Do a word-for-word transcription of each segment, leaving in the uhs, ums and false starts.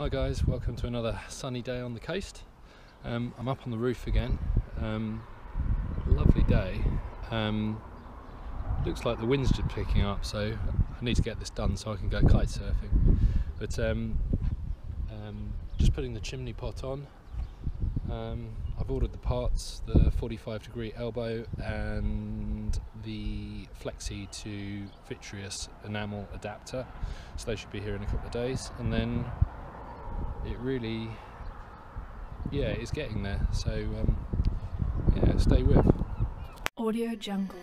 Hi guys, welcome to another sunny day on the coast. Um, I'm up on the roof again. Um, lovely day. Um, looks like the wind's just picking up, so I need to get this done so I can go kite surfing. But um, um, just putting the chimney pot on. Um, I've ordered the parts, the forty-five degree elbow and the flexi to vitreous enamel adapter. So they should be here in a couple of days. And then it really, yeah, it's getting there. So, um, yeah, stay with. Audio Jungle.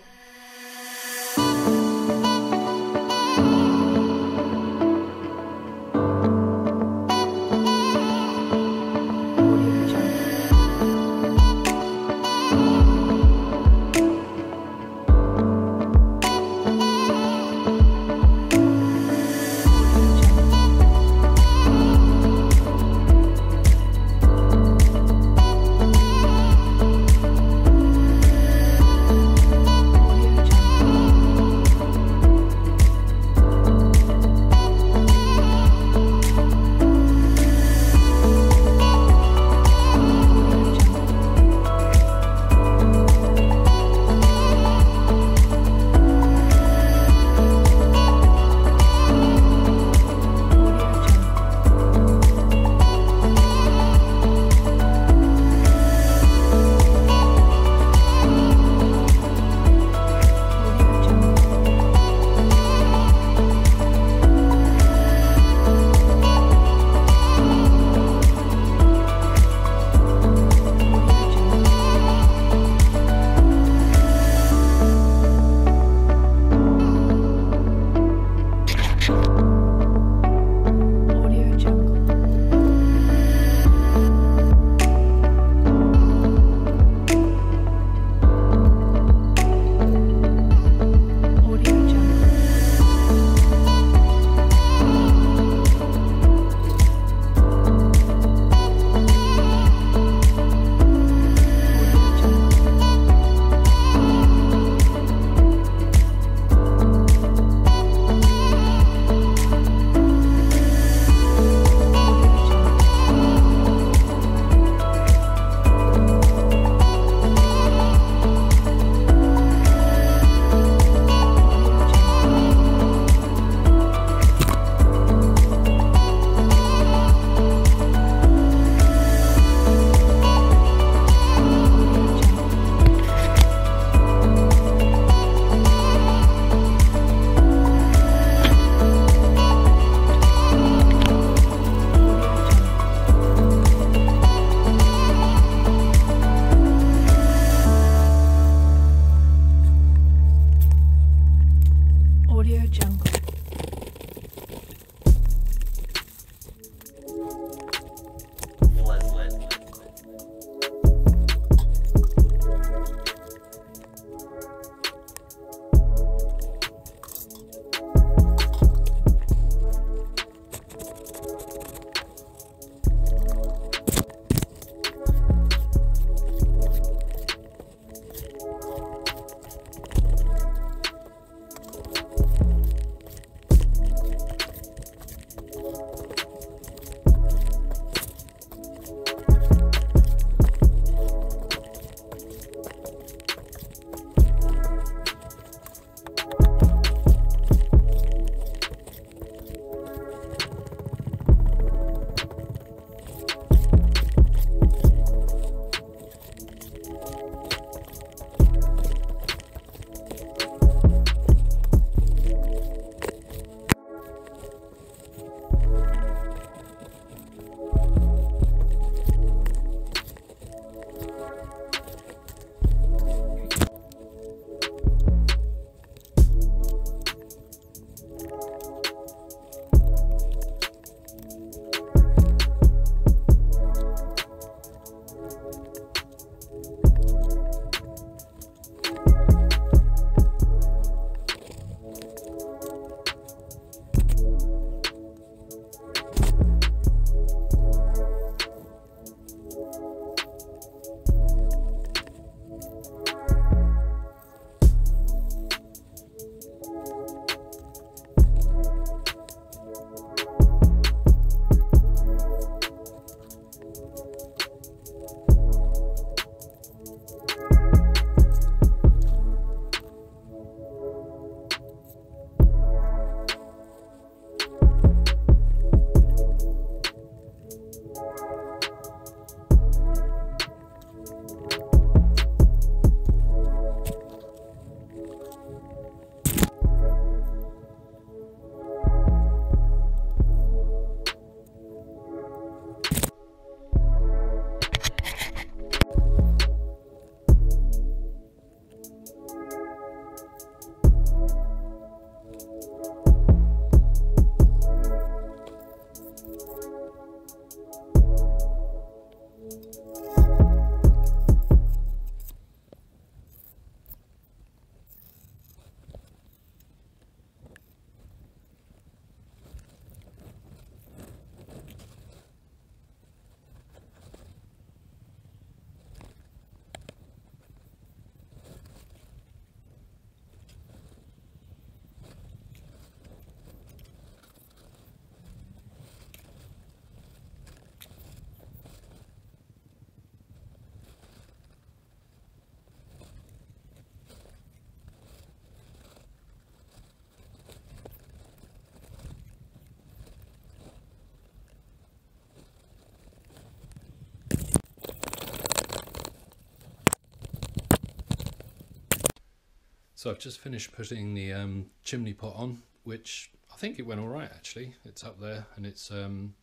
So I've just finished putting the um, chimney pot on, which I think it went all right actually. It's up there and it's um,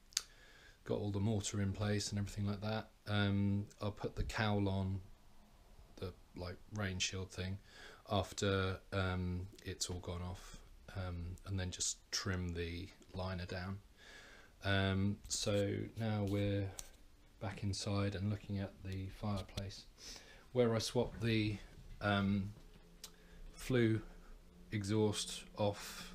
got all the mortar in place and everything like that. Um, I'll put the cowl on, the like rain shield thing, after um, it's all gone off, um, and then just trim the liner down. Um, so now we're back inside and looking at the fireplace, where I swapped the um, flue exhaust off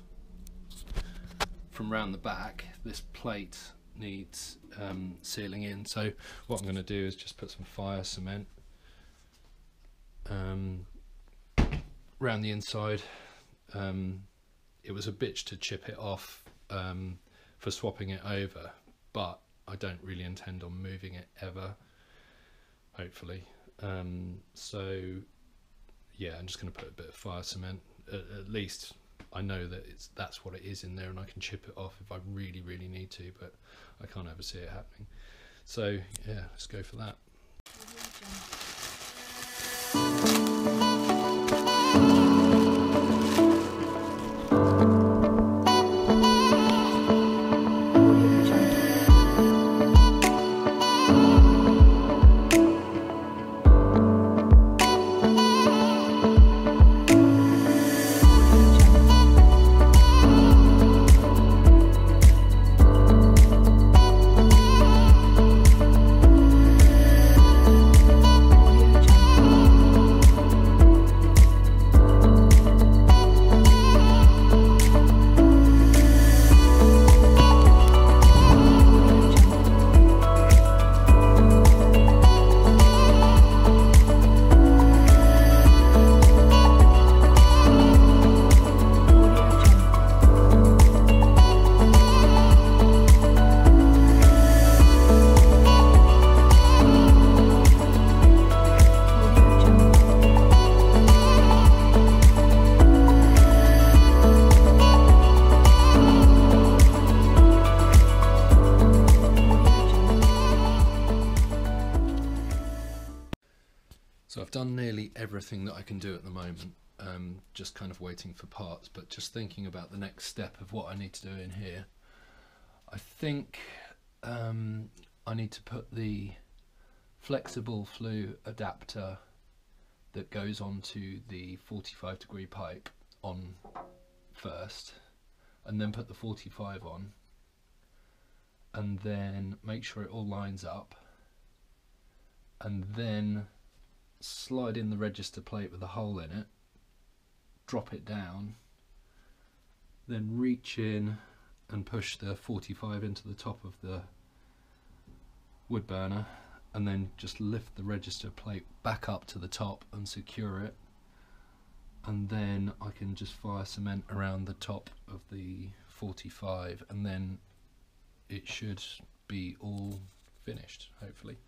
from round the back. This plate needs um, sealing in, so what I'm going to do is just put some fire cement um, round the inside. Um, it was a bitch to chip it off um, for swapping it over, but I don't really intend on moving it ever, hopefully. Um, so yeah, I'm just going to put a bit of fire cement. At, at least I know that it's that's what it is in there, and I can chip it off if I really, really need to, but I can't ever see it happening. So yeah, let's go for that. So I've done nearly everything that I can do at the moment, um, just kind of waiting for parts, but just thinking about the next step of what I need to do in here. I think um, I need to put the flexible flue adapter that goes onto the forty-five degree pipe on first, and then put the forty-five on, and then make sure it all lines up, and then slide in the register plate with a hole in it, drop it down, then reach in and push the forty-five into the top of the wood burner, and then just lift the register plate back up to the top and secure it, and then I can just fire cement around the top of the forty-five, and then it should be all finished, hopefully.